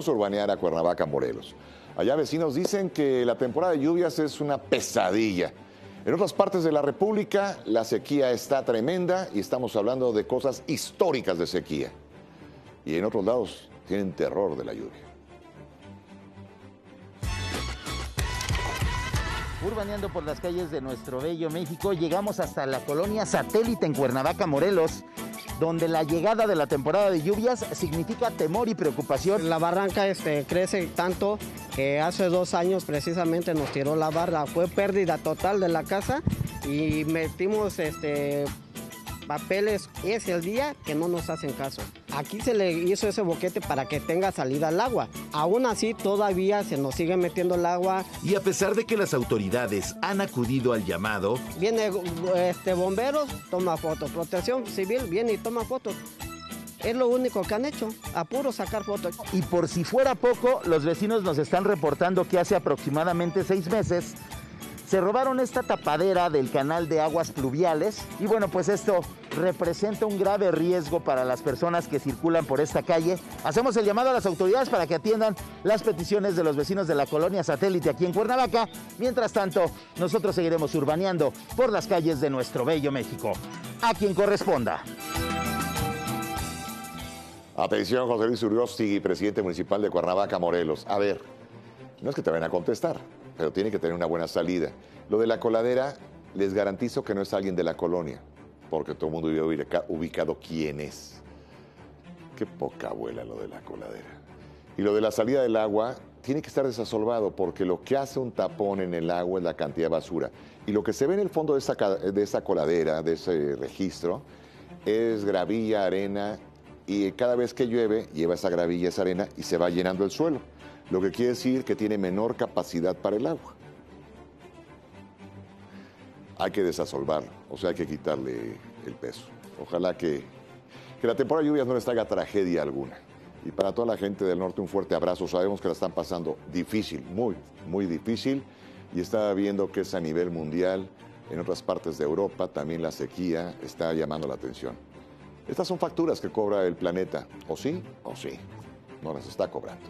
Vamos a urbanear a Cuernavaca, Morelos. Allá vecinos dicen que la temporada de lluvias es una pesadilla. En otras partes de la República la sequía está tremenda y estamos hablando de cosas históricas de sequía. Y en otros lados tienen terror de la lluvia. Urbaneando por las calles de nuestro bello México, llegamos hasta la colonia Satélite en Cuernavaca, Morelos, donde la llegada de la temporada de lluvias significa temor y preocupación. La barranca crece tanto que hace 2 años precisamente nos tiró la barra. Fue pérdida total de la casa y metimos papeles. Es el día que no nos hacen caso. Aquí se le hizo ese boquete para que tenga salida al agua. Aún así, todavía se nos sigue metiendo el agua. Y a pesar de que las autoridades han acudido al llamado... Viene bomberos, toma fotos. Protección civil, viene y toma fotos. Es lo único que han hecho, a puro sacar fotos. Y por si fuera poco, los vecinos nos están reportando que hace aproximadamente 6 meses... se robaron esta tapadera del canal de aguas pluviales y bueno, pues esto representa un grave riesgo para las personas que circulan por esta calle. Hacemos el llamado a las autoridades para que atiendan las peticiones de los vecinos de la colonia Satélite aquí en Cuernavaca. Mientras tanto, nosotros seguiremos urbaneando por las calles de nuestro bello México. A quien corresponda. Atención, José Luis Urióstigui, presidente municipal de Cuernavaca, Morelos. A ver, no es que te vayan a contestar, pero tiene que tener una buena salida. Lo de la coladera, les garantizo que no es alguien de la colonia, porque todo el mundo hubiera ubicado quién es. Qué poca abuela lo de la coladera. Y lo de la salida del agua tiene que estar desasolvado, porque lo que hace un tapón en el agua es la cantidad de basura. Y lo que se ve en el fondo de esa coladera, de ese registro, es gravilla, arena, y cada vez que llueve, lleva esa gravilla, esa arena, y se va llenando el suelo. Lo que quiere decir que tiene menor capacidad para el agua. Hay que desasolvarlo, o sea, hay que quitarle el peso. Ojalá que la temporada de lluvias no les haga tragedia alguna. Y para toda la gente del norte, un fuerte abrazo. Sabemos que la están pasando difícil, muy, muy difícil. Y está viendo que es a nivel mundial. En otras partes de Europa también la sequía está llamando la atención. Estas son facturas que cobra el planeta, o sí, no las está cobrando.